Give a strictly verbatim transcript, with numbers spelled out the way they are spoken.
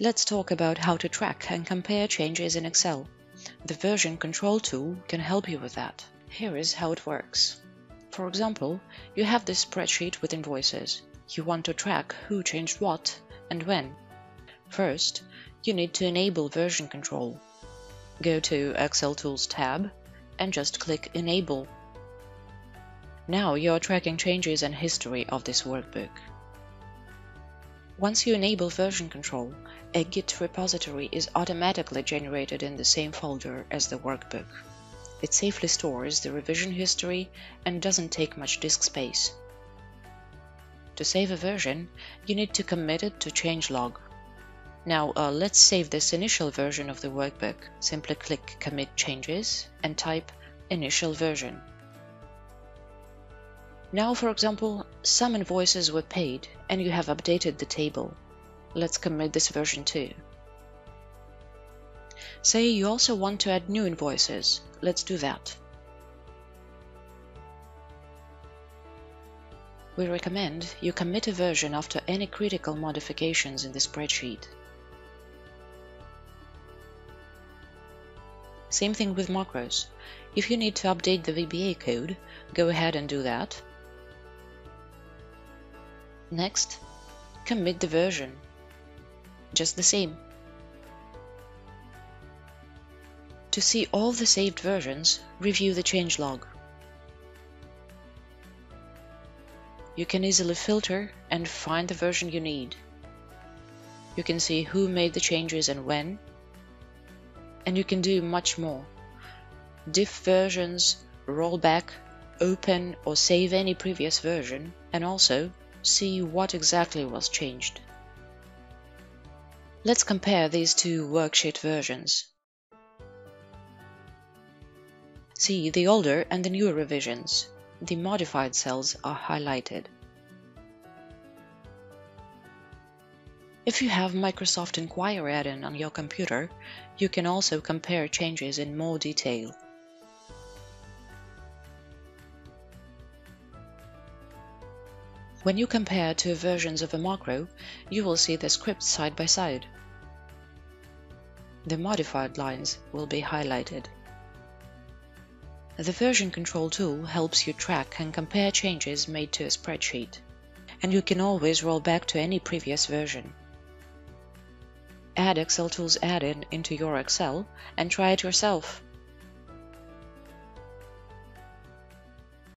Let's talk about how to track and compare changes in Excel. The Version Control tool can help you with that. Here is how it works. For example, you have this spreadsheet with invoices. You want to track who changed what and when. First, you need to enable Version Control. Go to Excel Tools tab and just click Enable. Now you are tracking changes and history of this workbook. Once you enable Version Control, a Git repository is automatically generated in the same folder as the workbook. It safely stores the revision history and doesn't take much disk space. To save a version, you need to commit it to changelog. Now uh, let's save this initial version of the workbook. Simply click Commit Changes and type Initial Version. Now, for example, some invoices were paid and you have updated the table. Let's commit this version too. Say you also want to add new invoices. Let's do that. We recommend you commit a version after any critical modifications in the spreadsheet. Same thing with macros. If you need to update the V B A code, go ahead and do that. Next, commit the version. Just the same. To see all the saved versions, review the changelog. You can easily filter and find the version you need. You can see who made the changes and when, and you can do much more. Diff versions, rollback, open or save any previous version, and also see what exactly was changed. Let's compare these two worksheet versions. See the older and the newer revisions. The modified cells are highlighted. If you have Microsoft Inquire add-in on your computer, you can also compare changes in more detail. When you compare two versions of a macro, you will see the scripts side by side. The modified lines will be highlighted. The Version Control tool helps you track and compare changes made to a spreadsheet, and you can always roll back to any previous version. Add Excel Tools add-in into your Excel and try it yourself.